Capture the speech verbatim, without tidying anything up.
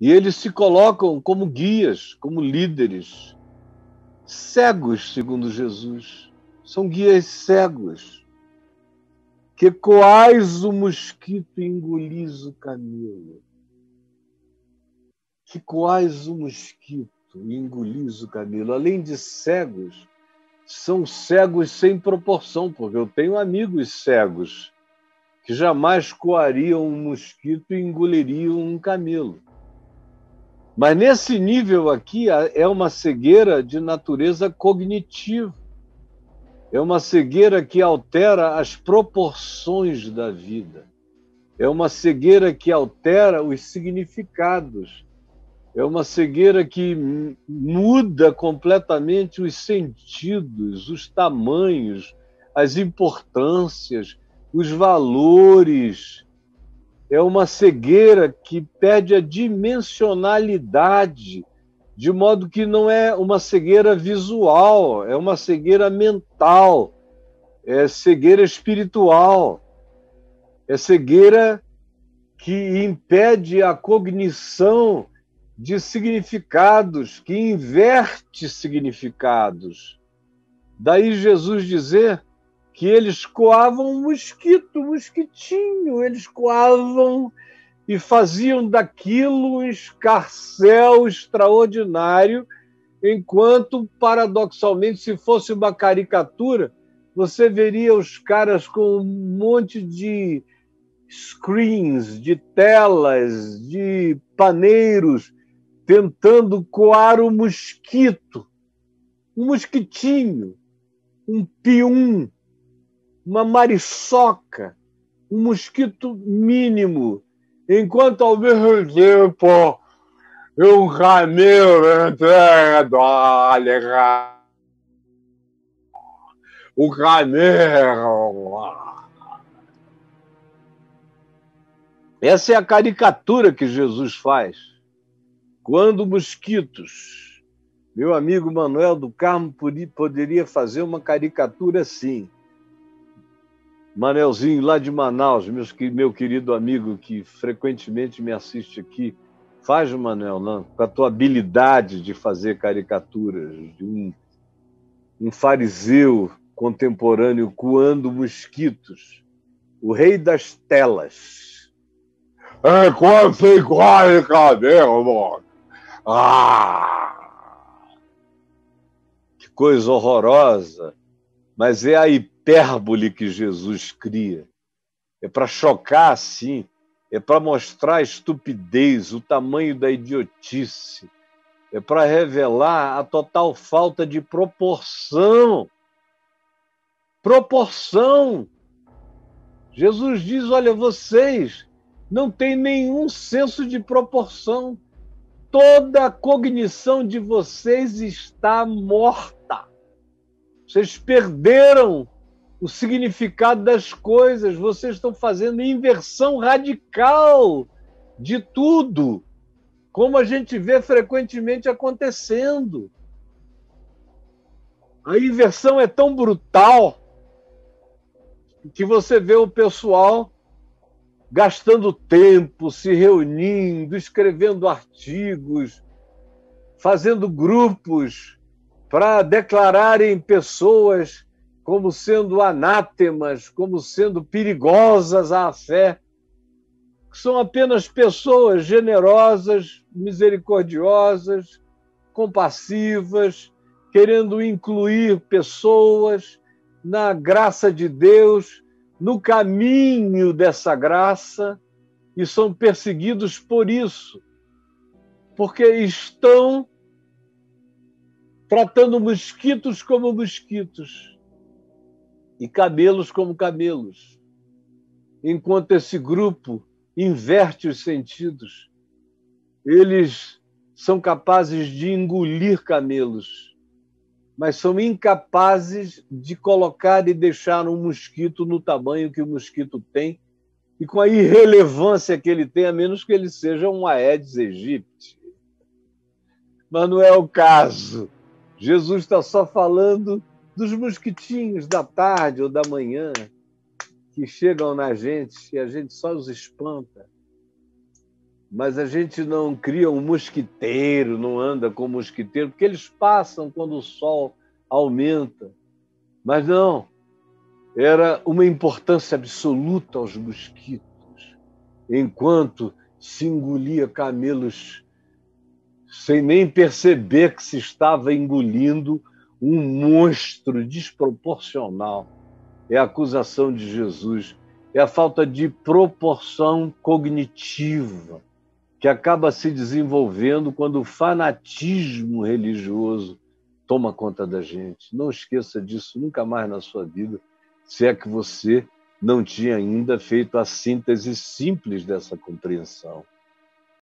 E eles se colocam como guias, como líderes, cegos, segundo Jesus. São guias cegos, que coais o mosquito e engolis o camelo. Que coais o mosquito e engolis o camelo. Além de cegos, são cegos sem proporção, porque eu tenho amigos cegos que jamais coariam um mosquito e engoliriam um camelo. Mas nesse nível aqui é uma cegueira de natureza cognitiva. É uma cegueira que altera as proporções da vida. É uma cegueira que altera os significados. É uma cegueira que muda completamente os sentidos, os tamanhos, as importâncias, os valores. É uma cegueira que perde a dimensionalidade, de modo que não é uma cegueira visual, é uma cegueira mental, é cegueira espiritual, é cegueira que impede a cognição de significados, que inverte significados. Daí Jesus dizer que eles coavam um mosquito, um mosquitinho, eles coavam e faziam daquilo um escarcéu extraordinário, enquanto, paradoxalmente, se fosse uma caricatura, você veria os caras com um monte de screens, de telas, de paneiros, tentando coar o mosquito, um mosquitinho, um pium, uma mariçoca, um mosquito mínimo, enquanto ao mesmo tempo um camelo entrando, olha, o camelo. Essa é a caricatura que Jesus faz quando mosquitos. Meu amigo Manuel do Carmo poderia fazer uma caricatura assim. Manelzinho, lá de Manaus, meu querido amigo que frequentemente me assiste aqui, faz, Manuel, não, com a tua habilidade de fazer caricaturas de um, um fariseu contemporâneo coando mosquitos, o rei das telas. É quase igual em cabelo, mano. Ah! Que coisa horrorosa, mas é a hipérbole que Jesus cria. É para chocar, sim. É para mostrar a estupidez, o tamanho da idiotice. É para revelar a total falta de proporção. Proporção! Jesus diz, olha, vocês não têm nenhum senso de proporção. Toda a cognição de vocês está morta. Vocês perderam o significado das coisas, vocês estão fazendo inversão radical de tudo, como a gente vê frequentemente acontecendo. A inversão é tão brutal que você vê o pessoal gastando tempo, se reunindo, escrevendo artigos, fazendo grupos para declararem pessoas como sendo anátemas, como sendo perigosas à fé, que são apenas pessoas generosas, misericordiosas, compassivas, querendo incluir pessoas na graça de Deus, no caminho dessa graça, e são perseguidos por isso, porque estão tratando mosquitos como mosquitos, e camelos como camelos, enquanto esse grupo inverte os sentidos. Eles são capazes de engolir camelos, mas são incapazes de colocar e deixar um mosquito no tamanho que o mosquito tem e com a irrelevância que ele tem, a menos que ele seja um Aedes aegypti. Mas não é o caso. Jesus está só falando dos mosquitinhos da tarde ou da manhã que chegam na gente e a gente só os espanta. mas a gente não cria um mosquiteiro, não anda com mosquiteiro, porque eles passam quando o sol aumenta. Mas não, era uma importância absoluta aos mosquitos, enquanto se engolia camelos sem nem perceber que se estava engolindo um monstro desproporcional. É a acusação de Jesus, é a falta de proporção cognitiva que acaba se desenvolvendo quando o fanatismo religioso toma conta da gente. Não esqueça disso nunca mais na sua vida, se é que você não tinha ainda feito a síntese simples dessa compreensão.